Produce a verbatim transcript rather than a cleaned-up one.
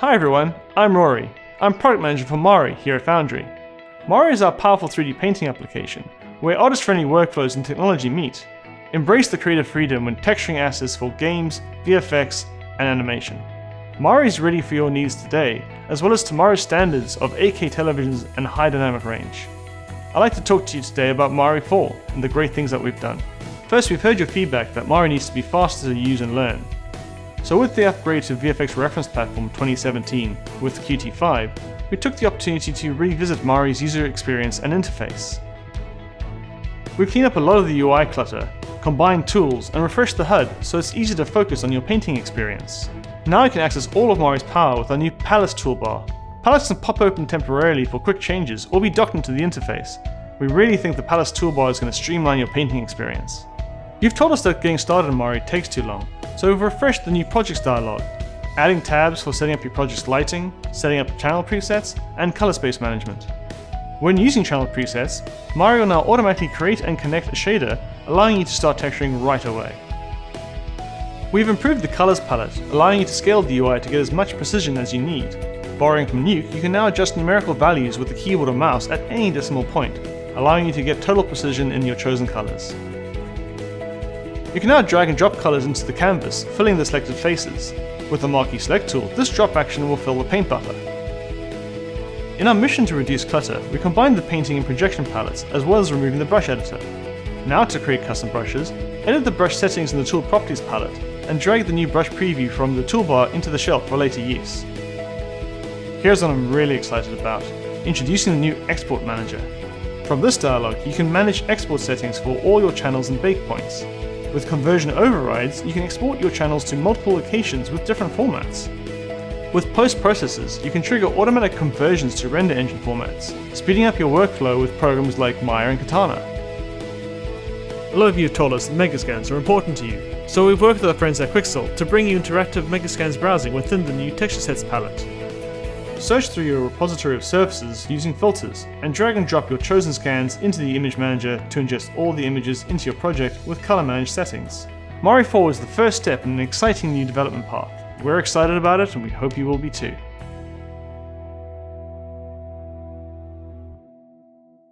Hi everyone, I'm Rory. I'm Product Manager for Mari here at Foundry. Mari is our powerful three D painting application, where artist-friendly workflows and technology meet. Embrace the creative freedom when texturing assets for games, V F X, and animation. Mari is ready for your needs today, as well as tomorrow's standards of eight K televisions and high dynamic range. I'd like to talk to you today about Mari four and the great things that we've done. First, we've heard your feedback that Mari needs to be faster to use and learn. So with the upgrade to V F X Reference Platform twenty seventeen with Q T five, we took the opportunity to revisit Mari's user experience and interface. We cleaned up a lot of the U I clutter, combined tools, and refreshed the H U D so it's easy to focus on your painting experience. Now you can access all of Mari's power with our new Palace toolbar. Palace can pop open temporarily for quick changes or be docked into the interface. We really think the Palace toolbar is going to streamline your painting experience. You've told us that getting started in Mari takes too long, so we've refreshed the new projects dialog, adding tabs for setting up your project's lighting, setting up channel presets, and color space management. When using channel presets, Mari will now automatically create and connect a shader, allowing you to start texturing right away. We've improved the colors palette, allowing you to scale the U I to get as much precision as you need. Borrowing from Nuke, you can now adjust numerical values with the keyboard or mouse at any decimal point, allowing you to get total precision in your chosen colors. You can now drag and drop colours into the canvas, filling the selected faces. With the Marquee Select tool, this drop action will fill the paint buffer. In our mission to reduce clutter, we combined the painting and projection palettes, as well as removing the brush editor. Now to create custom brushes, edit the brush settings in the Tool Properties palette, and drag the new brush preview from the toolbar into the shelf for later use. Here's what I'm really excited about, introducing the new Export Manager. From this dialog, you can manage export settings for all your channels and bake points. With conversion overrides, you can export your channels to multiple locations with different formats. With post-processes, you can trigger automatic conversions to render engine formats, speeding up your workflow with programs like Maya and Katana. A lot of you have told us that Megascans are important to you, so we've worked with our friends at Quixel to bring you interactive Megascans browsing within the new Texture Sets palette. Search through your repository of surfaces using filters, and drag and drop your chosen scans into the Image Manager to ingest all the images into your project with color managed settings. Mari four is the first step in an exciting new development path. We're excited about it, and we hope you will be too.